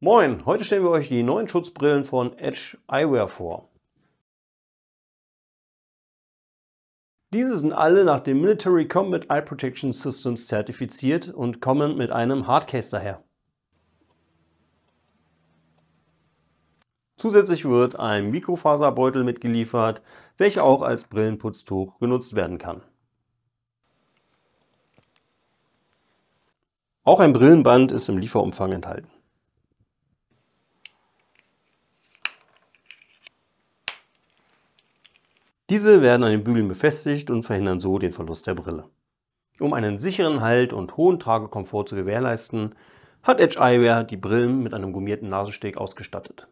Moin, heute stellen wir euch die neuen Schutzbrillen von Edge Eyewear vor. Diese sind alle nach dem Military Combat Eye Protection Systems zertifiziert und kommen mit einem Hardcase daher. Zusätzlich wird ein Mikrofaserbeutel mitgeliefert, welcher auch als Brillenputztuch genutzt werden kann. Auch ein Brillenband ist im Lieferumfang enthalten. Diese werden an den Bügeln befestigt und verhindern so den Verlust der Brille. Um einen sicheren Halt und hohen Tragekomfort zu gewährleisten, hat Edge Eyewear die Brillen mit einem gummierten Nasensteg ausgestattet.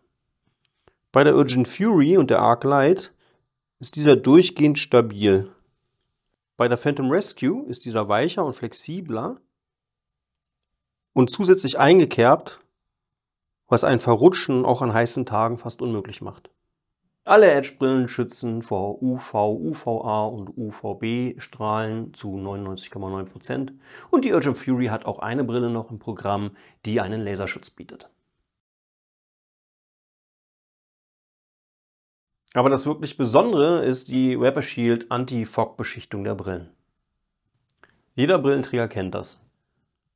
Bei der Urgent Fury und der Arclight ist dieser durchgehend stabil. Bei der Phantom Rescue ist dieser weicher und flexibler und zusätzlich eingekerbt, was ein Verrutschen auch an heißen Tagen fast unmöglich macht. Alle Edge-Brillen schützen vor UV, UVA und UVB-Strahlen zu 99,9% und die Urgent Fury hat auch eine Brille noch im Programm, die einen Laserschutz bietet. Aber das wirklich Besondere ist die Vapor Shield Anti-Fog-Beschichtung der Brillen. Jeder Brillenträger kennt das.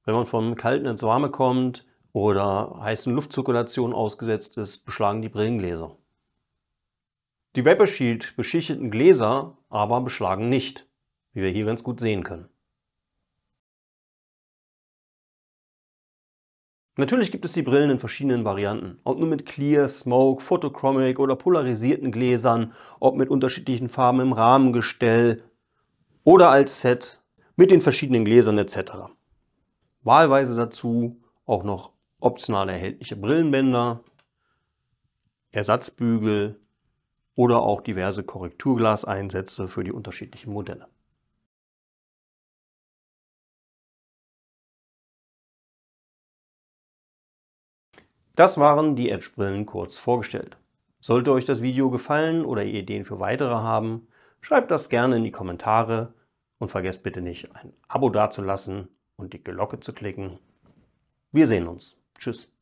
Wenn man vom Kalten ins Warme kommt oder heißen Luftzirkulationen ausgesetzt ist, beschlagen die Brillengläser. Die Vapor Shield beschichteten Gläser aber beschlagen nicht, wie wir hier ganz gut sehen können. Natürlich gibt es die Brillen in verschiedenen Varianten. Ob nur mit Clear, Smoke, Photochromic oder polarisierten Gläsern, ob mit unterschiedlichen Farben im Rahmengestell oder als Set mit den verschiedenen Gläsern etc. Wahlweise dazu auch noch optional erhältliche Brillenbänder, Ersatzbügel oder auch diverse Korrekturglaseinsätze für die unterschiedlichen Modelle. Das waren die Edge-Brillen kurz vorgestellt. Sollte euch das Video gefallen oder ihr Ideen für weitere haben, schreibt das gerne in die Kommentare und vergesst bitte nicht, ein Abo dazulassen und die Glocke zu klicken. Wir sehen uns. Tschüss.